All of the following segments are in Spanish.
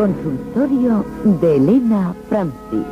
consultorio de Elena Francis.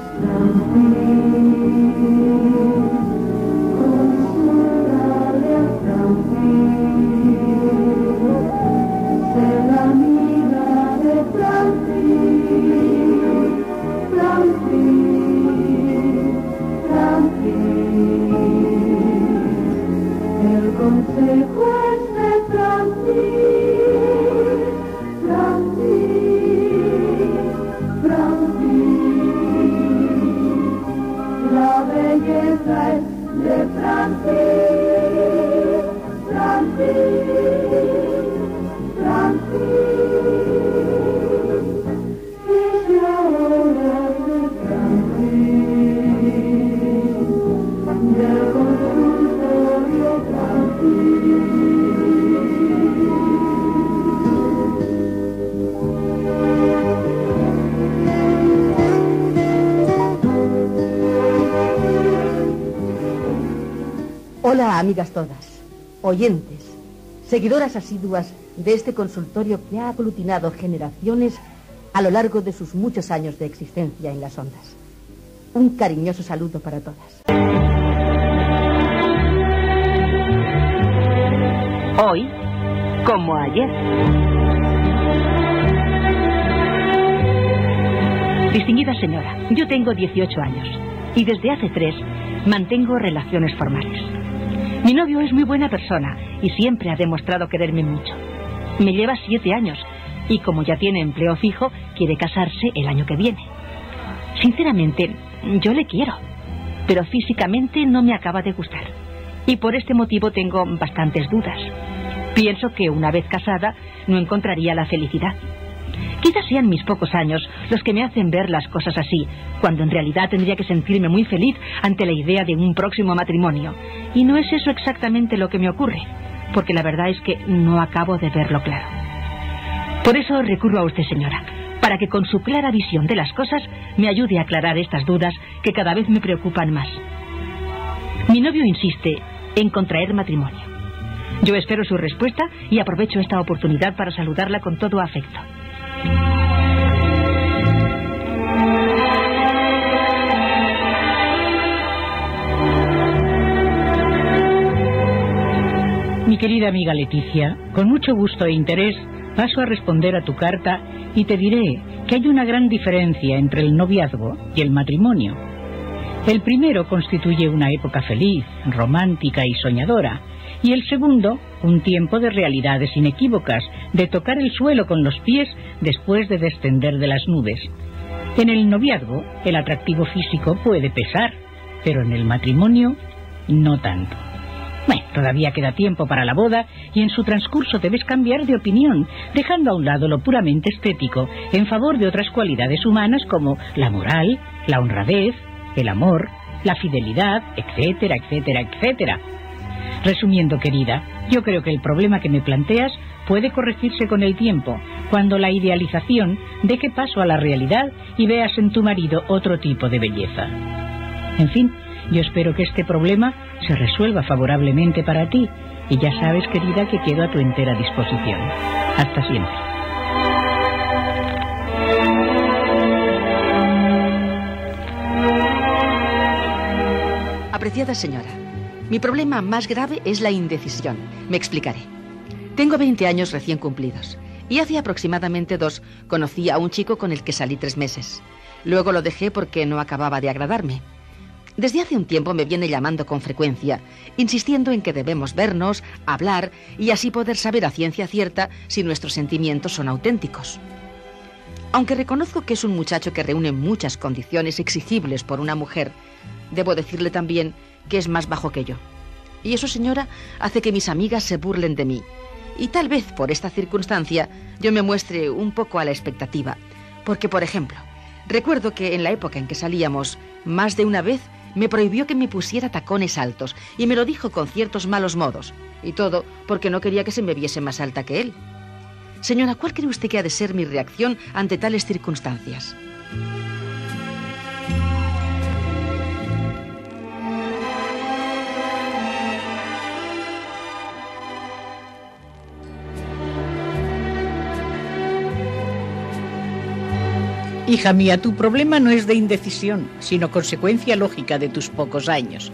Hola, amigas todas, oyentes, seguidoras asiduas de este consultorio que ha aglutinado generaciones a lo largo de sus muchos años de existencia en las ondas. Un cariñoso saludo para todas. Hoy, como ayer. Distinguida señora, yo tengo 18 años y desde hace 3 mantengo relaciones formales. Mi novio es muy buena persona y siempre ha demostrado quererme mucho. Me lleva 7 años y como ya tiene empleo fijo, quiere casarse el año que viene. Sinceramente, yo le quiero, pero físicamente no me acaba de gustar y por este motivo tengo bastantes dudas. Pienso que una vez casada no encontraría la felicidad. Quizás sean mis pocos años los que me hacen ver las cosas así, cuando en realidad tendría que sentirme muy feliz ante la idea de un próximo matrimonio. Y no es eso exactamente lo que me ocurre, porque la verdad es que no acabo de verlo claro. Por eso recurro a usted, señora, para que con su clara visión de las cosas me ayude a aclarar estas dudas que cada vez me preocupan más. Mi novio insiste en contraer matrimonio. Yo espero su respuesta y aprovecho esta oportunidad para saludarla con todo afecto. Mi querida amiga Leticia, con mucho gusto e interés paso a responder a tu carta y te diré que hay una gran diferencia entre el noviazgo y el matrimonio. El primero constituye una época feliz, romántica y soñadora, y el segundo, un tiempo de realidades inequívocas, de tocar el suelo con los pies después de descender de las nubes. En el noviazgo, el atractivo físico puede pesar, pero en el matrimonio, no tanto. Bueno, todavía queda tiempo para la boda y en su transcurso debes cambiar de opinión, dejando a un lado lo puramente estético en favor de otras cualidades humanas como la moral, la honradez, el amor, la fidelidad, etcétera, etcétera, etcétera. Resumiendo, querida, yo creo que el problema que me planteas puede corregirse con el tiempo, cuando la idealización deje paso a la realidad y veas en tu marido otro tipo de belleza. En fin, yo espero que este problema se resuelva favorablemente para ti. Y ya sabes, querida, que quedo a tu entera disposición. Hasta siempre. Apreciada señora, mi problema más grave es la indecisión. Me explicaré. Tengo 20 años recién cumplidos y hace aproximadamente 2 conocí a un chico con el que salí 3 meses. Luego lo dejé porque no acababa de agradarme. Desde hace un tiempo me viene llamando con frecuencia, insistiendo en que debemos vernos, hablar y así poder saber a ciencia cierta si nuestros sentimientos son auténticos. Aunque reconozco que es un muchacho que reúne muchas condiciones exigibles por una mujer, debo decirle también que es más bajo que yo. Y eso, señora, hace que mis amigas se burlen de mí. Y tal vez por esta circunstancia yo me muestre un poco a la expectativa. Porque, por ejemplo, recuerdo que en la época en que salíamos, más de una vez me prohibió que me pusiera tacones altos y me lo dijo con ciertos malos modos. Y todo porque no quería que se me viese más alta que él. Señora, ¿cuál cree usted que ha de ser mi reacción ante tales circunstancias? Hija mía, tu problema no es de indecisión, sino consecuencia lógica de tus pocos años.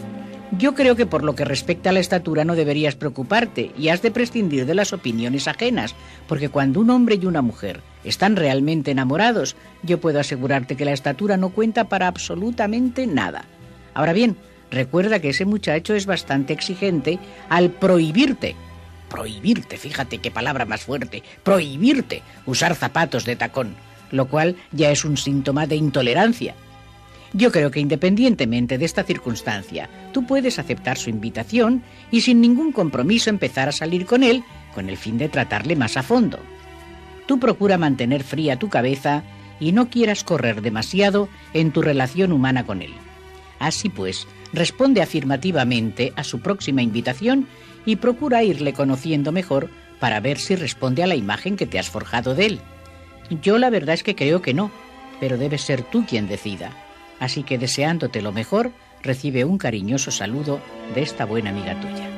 Yo creo que por lo que respecta a la estatura no deberías preocuparte y has de prescindir de las opiniones ajenas, porque cuando un hombre y una mujer están realmente enamorados, yo puedo asegurarte que la estatura no cuenta para absolutamente nada. Ahora bien, recuerda que ese muchacho es bastante exigente al prohibirte. Prohibirte, fíjate qué palabra más fuerte, prohibirte usar zapatos de tacón, lo cual ya es un síntoma de intolerancia. Yo creo que independientemente de esta circunstancia, tú puedes aceptar su invitación y sin ningún compromiso empezar a salir con él con el fin de tratarle más a fondo. Tú procura mantener fría tu cabeza y no quieras correr demasiado en tu relación humana con él. Así pues, responde afirmativamente a su próxima invitación y procura irle conociendo mejor para ver si responde a la imagen que te has forjado de él. Yo la verdad es que creo que no, pero debes ser tú quien decida. Así que deseándote lo mejor, recibe un cariñoso saludo de esta buena amiga tuya.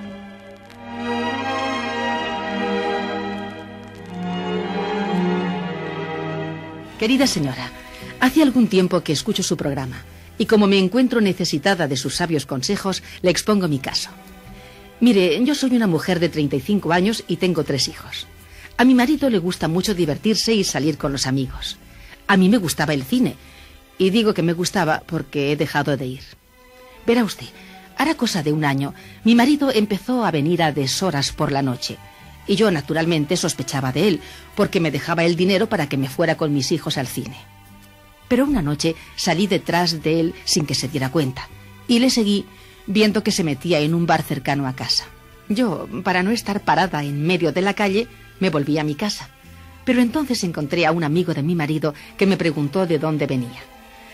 Querida señora, hace algún tiempo que escucho su programa y como me encuentro necesitada de sus sabios consejos, le expongo mi caso. Mire, yo soy una mujer de 35 años y tengo 3 hijos. A mi marido le gusta mucho divertirse y salir con los amigos. A mí me gustaba el cine. Y digo que me gustaba porque he dejado de ir. Verá usted, hará cosa de 1 año, mi marido empezó a venir a deshoras por la noche. Y yo naturalmente sospechaba de él, porque me dejaba el dinero para que me fuera con mis hijos al cine. Pero una noche salí detrás de él sin que se diera cuenta. Y le seguí viendo que se metía en un bar cercano a casa. Yo, para no estar parada en medio de la calle, me volví a mi casa. Pero entonces encontré a un amigo de mi marido que me preguntó de dónde venía.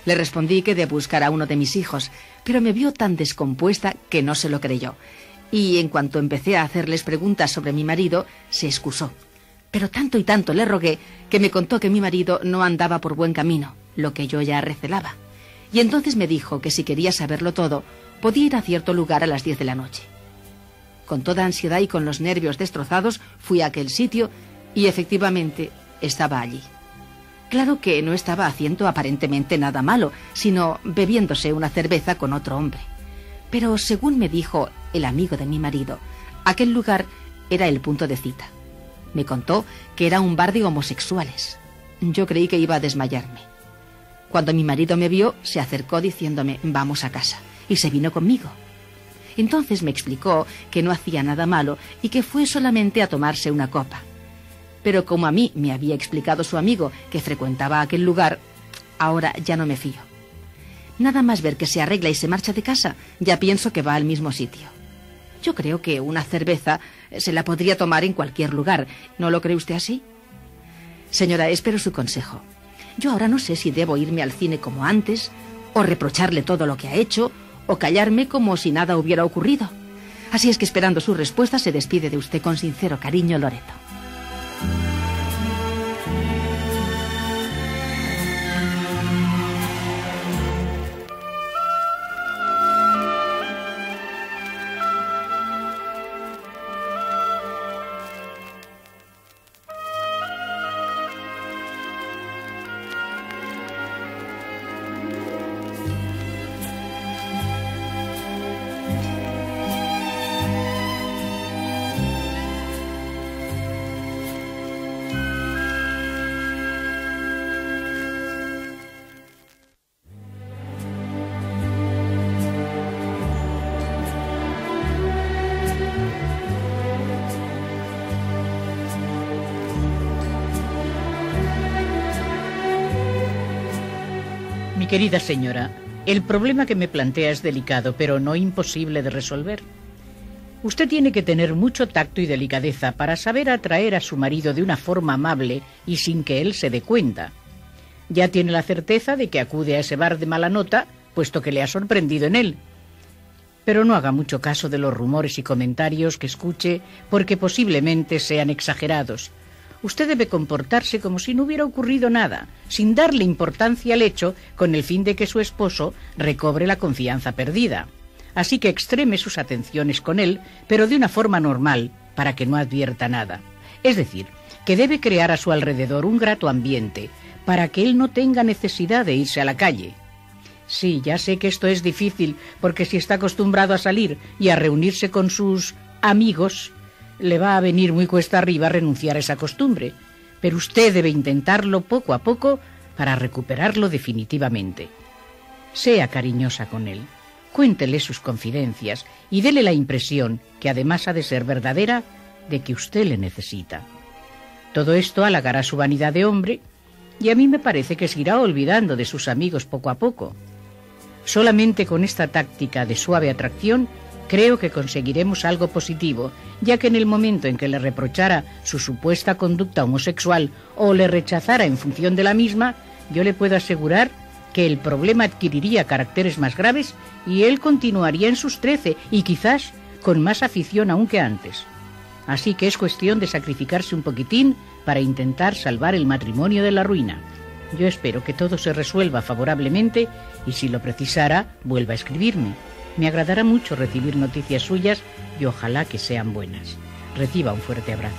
Le respondí que de buscar a uno de mis hijos, pero me vio tan descompuesta que no se lo creyó. Y en cuanto empecé a hacerles preguntas sobre mi marido, se excusó. Pero tanto y tanto le rogué que me contó que mi marido no andaba por buen camino, lo que yo ya recelaba. Y entonces me dijo que si quería saberlo todo, podía ir a cierto lugar a las 10 de la noche. Con toda ansiedad y con los nervios destrozados, fui a aquel sitio y efectivamente estaba allí. Claro que no estaba haciendo aparentemente nada malo, sino bebiéndose una cerveza con otro hombre. Pero según me dijo el amigo de mi marido, aquel lugar era el punto de cita. Me contó que era un bar de homosexuales. Yo creí que iba a desmayarme. Cuando mi marido me vio, se acercó diciéndome, vamos a casa, y se vino conmigo. Entonces me explicó que no hacía nada malo y que fue solamente a tomarse una copa. Pero como a mí me había explicado su amigo que frecuentaba aquel lugar, ahora ya no me fío. Nada más ver que se arregla y se marcha de casa, ya pienso que va al mismo sitio. Yo creo que una cerveza se la podría tomar en cualquier lugar, ¿no lo cree usted así? Señora, espero su consejo. Yo ahora no sé si debo irme al cine como antes, o reprocharle todo lo que ha hecho, o callarme como si nada hubiera ocurrido. Así es que esperando su respuesta se despide de usted con sincero cariño, Loreto. Querida señora, el problema que me plantea es delicado, pero no imposible de resolver. Usted tiene que tener mucho tacto y delicadeza para saber atraer a su marido de una forma amable y sin que él se dé cuenta. Ya tiene la certeza de que acude a ese bar de mala nota, puesto que le ha sorprendido en él. Pero no haga mucho caso de los rumores y comentarios que escuche, porque posiblemente sean exagerados. Usted debe comportarse como si no hubiera ocurrido nada, sin darle importancia al hecho, con el fin de que su esposo recobre la confianza perdida. Así que extreme sus atenciones con él, pero de una forma normal, para que no advierta nada. Es decir, que debe crear a su alrededor un grato ambiente, para que él no tenga necesidad de irse a la calle. Sí, ya sé que esto es difícil, porque si está acostumbrado a salir y a reunirse con sus amigos, le va a venir muy cuesta arriba renunciar a esa costumbre. Pero usted debe intentarlo poco a poco para recuperarlo definitivamente. Sea cariñosa con él, cuéntele sus confidencias y dele la impresión, que además ha de ser verdadera, de que usted le necesita. Todo esto halagará su vanidad de hombre y a mí me parece que se irá olvidando de sus amigos poco a poco. Solamente con esta táctica de suave atracción creo que conseguiremos algo positivo, ya que en el momento en que le reprochara su supuesta conducta homosexual o le rechazara en función de la misma, yo le puedo asegurar que el problema adquiriría caracteres más graves y él continuaría en sus 13 y quizás con más afición aún que antes. Así que es cuestión de sacrificarse un poquitín para intentar salvar el matrimonio de la ruina. Yo espero que todo se resuelva favorablemente y si lo precisara, vuelva a escribirme. Me agradará mucho recibir noticias suyas y ojalá que sean buenas. Reciba un fuerte abrazo.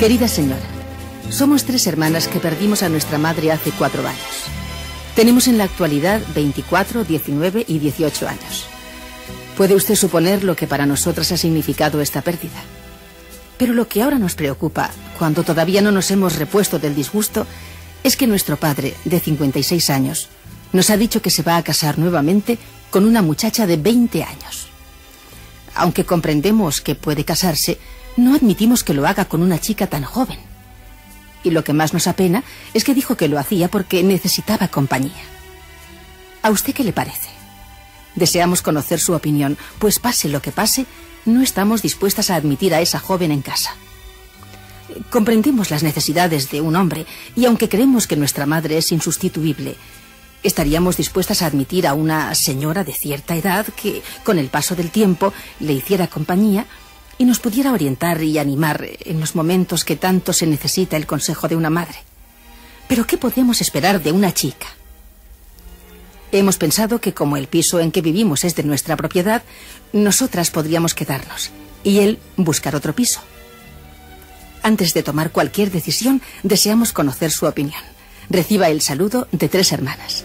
Querida señora, somos 3 hermanas que perdimos a nuestra madre hace 4 años. Tenemos en la actualidad 24, 19 y 18 años. Puede usted suponer lo que para nosotras ha significado esta pérdida. Pero lo que ahora nos preocupa, cuando todavía no nos hemos repuesto del disgusto, es que nuestro padre, de 56 años, nos ha dicho que se va a casar nuevamente con una muchacha de 20 años. Aunque comprendemos que puede casarse, no admitimos que lo haga con una chica tan joven. Y lo que más nos apena es que dijo que lo hacía porque necesitaba compañía. ¿A usted qué le parece? Deseamos conocer su opinión, pues pase lo que pase, no estamos dispuestas a admitir a esa joven en casa. Comprendemos las necesidades de un hombre, y aunque creemos que nuestra madre es insustituible, estaríamos dispuestas a admitir a una señora de cierta edad que, con el paso del tiempo, le hiciera compañía y nos pudiera orientar y animar en los momentos que tanto se necesita el consejo de una madre. ¿Pero qué podemos esperar de una chica? Hemos pensado que como el piso en que vivimos es de nuestra propiedad, nosotras podríamos quedarnos y él buscar otro piso. Antes de tomar cualquier decisión, deseamos conocer su opinión. Reciba el saludo de 3 hermanas.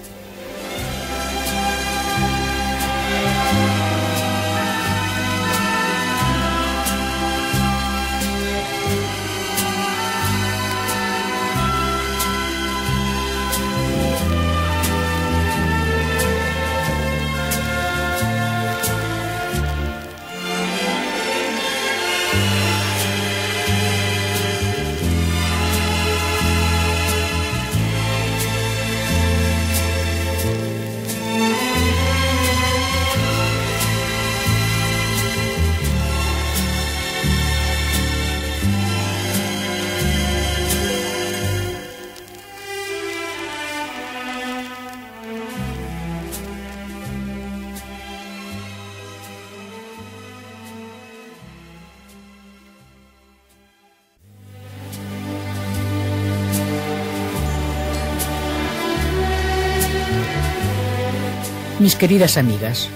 Mis queridas amigas,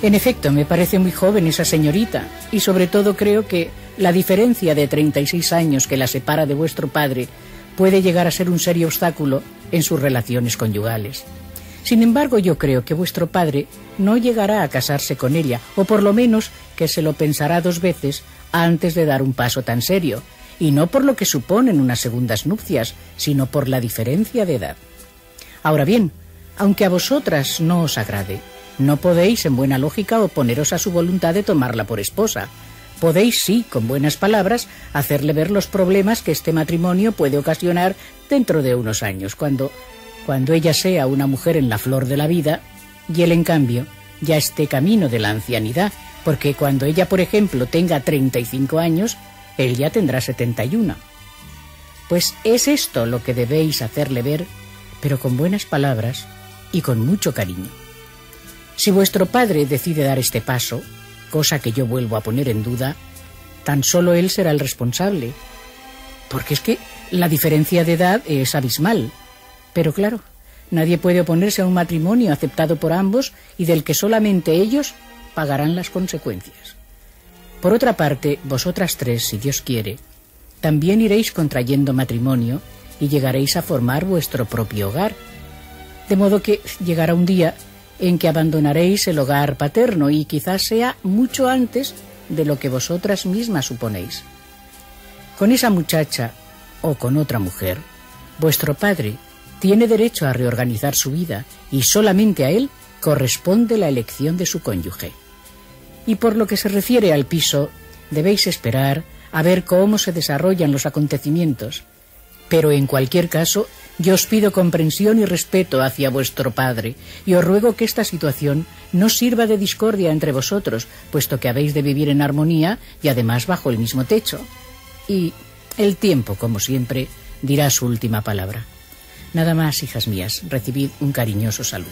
en efecto me parece muy joven esa señorita y sobre todo creo que la diferencia de 36 años que la separa de vuestro padre puede llegar a ser un serio obstáculo en sus relaciones conyugales. Sin embargo, yo creo que vuestro padre no llegará a casarse con ella, o por lo menos que se lo pensará 2 veces antes de dar un paso tan serio, y no por lo que suponen unas segundas nupcias, sino por la diferencia de edad. Ahora bien, aunque a vosotras no os agrade, no podéis en buena lógica oponeros a su voluntad de tomarla por esposa. Podéis sí, con buenas palabras, hacerle ver los problemas que este matrimonio puede ocasionar dentro de unos años, cuando ella sea una mujer en la flor de la vida y él en cambio ya esté camino de la ancianidad Porque cuando ella, por ejemplo, tenga 35 años, él ya tendrá 71. Pues es esto lo que debéis hacerle ver, pero con buenas palabras y con mucho cariño. Si vuestro padre decide dar este paso, cosa que yo vuelvo a poner en duda, tan solo él será el responsable. Porque es que la diferencia de edad es abismal. Pero claro, nadie puede oponerse a un matrimonio aceptado por ambos y del que solamente ellos pagarán las consecuencias. Por otra parte, vosotras tres, si Dios quiere, también iréis contrayendo matrimonio y llegaréis a formar vuestro propio hogar. De modo que llegará un día en que abandonaréis el hogar paterno, y quizás sea mucho antes de lo que vosotras mismas suponéis. Con esa muchacha o con otra mujer, vuestro padre tiene derecho a reorganizar su vida, y solamente a él corresponde la elección de su cónyuge. Y por lo que se refiere al piso, debéis esperar a ver cómo se desarrollan los acontecimientos. Pero en cualquier caso, yo os pido comprensión y respeto hacia vuestro padre, y os ruego que esta situación no sirva de discordia entre vosotros, puesto que habéis de vivir en armonía y además bajo el mismo techo. Y el tiempo, como siempre, dirá su última palabra. Nada más, hijas mías, recibid un cariñoso saludo.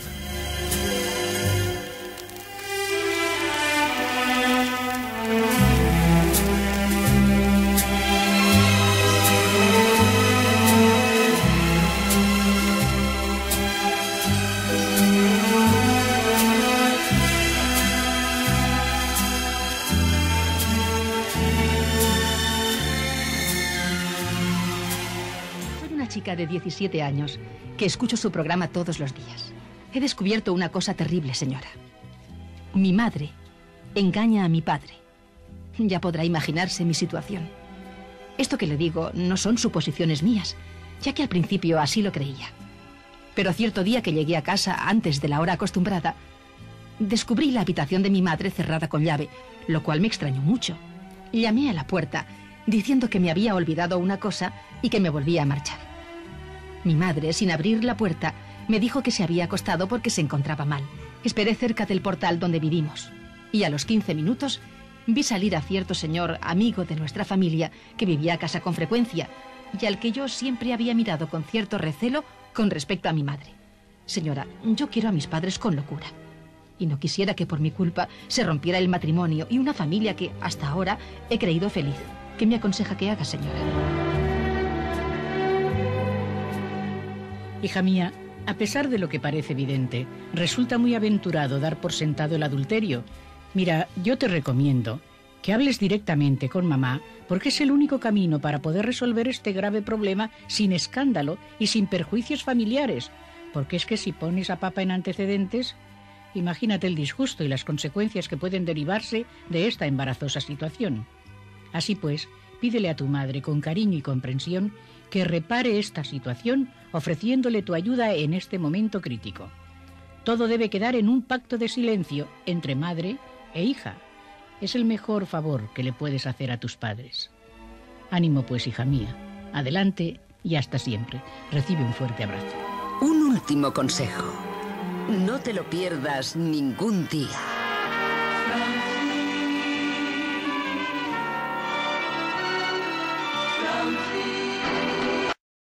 De 17 años, que escucho su programa todos los días. He descubierto una cosa terrible, señora. Mi madre engaña a mi padre. Ya podrá imaginarse mi situación. Esto que le digo no son suposiciones mías, ya que al principio así lo creía. Pero cierto día que llegué a casa antes de la hora acostumbrada, descubrí la habitación de mi madre cerrada con llave, lo cual me extrañó mucho. Llamé a la puerta, diciendo que me había olvidado una cosa y que me volvía a marchar. Mi madre, sin abrir la puerta, me dijo que se había acostado porque se encontraba mal. Esperé cerca del portal donde vivimos, y a los 15 minutos vi salir a cierto señor, amigo de nuestra familia, que vivía a casa con frecuencia, y al que yo siempre había mirado con cierto recelo con respecto a mi madre. Señora, yo quiero a mis padres con locura, y no quisiera que por mi culpa se rompiera el matrimonio y una familia que hasta ahora he creído feliz. ¿Qué me aconseja que haga, señora? Hija mía, a pesar de lo que parece evidente, resulta muy aventurado dar por sentado el adulterio. Mira, yo te recomiendo que hables directamente con mamá, porque es el único camino para poder resolver este grave problema sin escándalo y sin perjuicios familiares. Porque es que si pones a papá en antecedentes, imagínate el disgusto y las consecuencias que pueden derivarse de esta embarazosa situación. Así pues, pídele a tu madre con cariño y comprensión que repare esta situación ofreciéndole tu ayuda en este momento crítico. Todo debe quedar en un pacto de silencio entre madre e hija. Es el mejor favor que le puedes hacer a tus padres. Ánimo pues, hija mía. Adelante y hasta siempre. Recibe un fuerte abrazo. Un último consejo. No te lo pierdas ningún día.